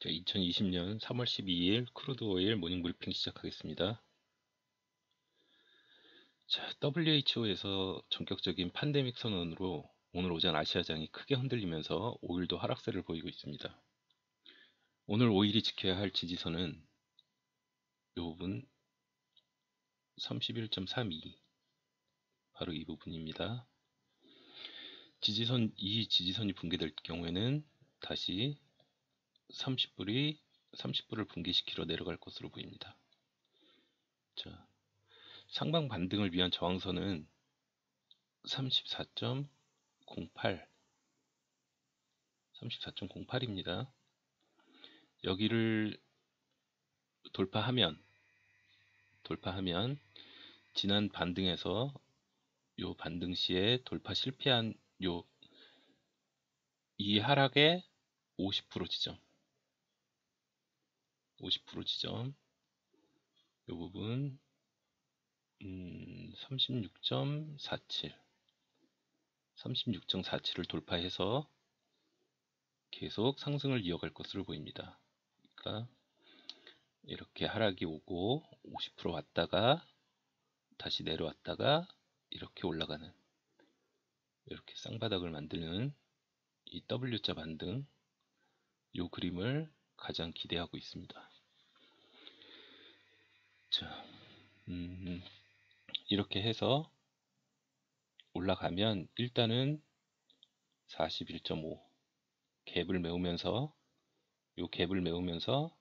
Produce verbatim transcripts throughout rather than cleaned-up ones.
자, 이천이십 년 삼월 십이 일 크루드 오일 모닝 브리핑 시작하겠습니다. 자, 더블유에이치오에서 전격적인 팬데믹 선언으로 오늘 오전 아시아장이 크게 흔들리면서 오일도 하락세를 보이고 있습니다. 오늘 오일이 지켜야 할 지지선은 이 부분 삼십일 점 삼이, 바로 이 부분입니다. 지지선, 이 지지선이 붕괴될 경우에는 다시 삼십 불이 삼십 불을 붕괴시키러 내려갈 것으로 보입니다. 자, 상방 반등을 위한 저항선은 삼십사 점 공팔, 삼십사 점 공팔입니다. 여기를 돌파하면 돌파하면 지난 반등에서 요 반등 시에 돌파 실패한 요 이 하락의 오십 퍼센트 지점, 오십 퍼센트 지점, 이 부분 음, 삼십육 점 사칠, 삼십육 점 사칠을 돌파해서 계속 상승을 이어갈 것으로 보입니다. 그러니까 이렇게 하락이 오고 오십 퍼센트 왔다가 다시 내려왔다가 이렇게 올라가는, 이렇게 쌍바닥을 만드는 이 더블유자 반등, 요 그림을 가장 기대하고 있습니다. 자, 음, 이렇게 해서 올라가면 일단은 사십일 점 오 갭을 메우면서, 요 갭을 메우면서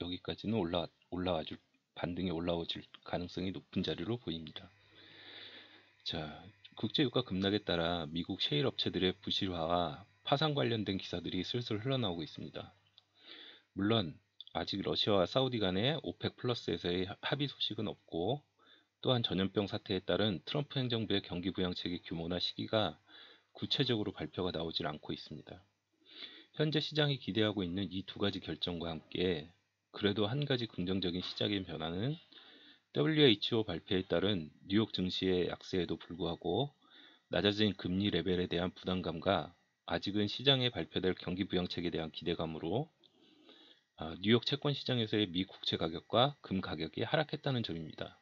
여기까지는 올라 올라와줄 반등이 올라오질 가능성이 높은 자리로 보입니다. 자, 국제유가 급락에 따라 미국 셰일 업체들의 부실화와 파산 관련된 기사들이 슬슬 흘러나오고 있습니다. 물론 아직 러시아와 사우디 간의 오펙 플러스에서의 합의 소식은 없고, 또한 전염병 사태에 따른 트럼프 행정부의 경기 부양책의 규모나 시기가 구체적으로 발표가 나오질 않고 있습니다. 현재 시장이 기대하고 있는 이 두 가지 결정과 함께 그래도 한 가지 긍정적인 시장의 변화는 더블유에이치오 발표에 따른 뉴욕 증시의 약세에도 불구하고 낮아진 금리 레벨에 대한 부담감과 아직은 시장에 발표될 경기부양책에 대한 기대감으로 뉴욕 채권 시장에서의 미 국채 가격과 금 가격이 하락했다는 점입니다.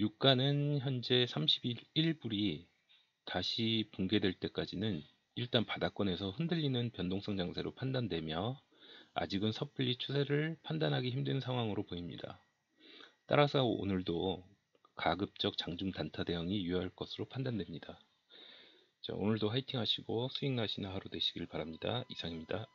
유가는 현재 삼십일 불이 다시 붕괴될 때까지는 일단 바닥권에서 흔들리는 변동성 장세로 판단되며 아직은 섣불리 추세를 판단하기 힘든 상황으로 보입니다. 따라서 오늘도 가급적 장중 단타 대응이 유효할 것으로 판단됩니다. 자, 오늘도 화이팅 하시고 수익 나시는 하루 되시길 바랍니다. 이상입니다.